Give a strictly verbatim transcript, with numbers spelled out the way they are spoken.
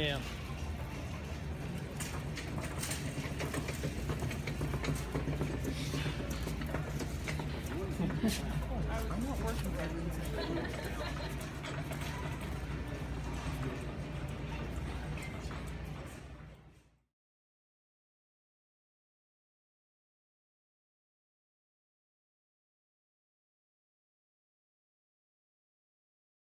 Yeah. I'm not working.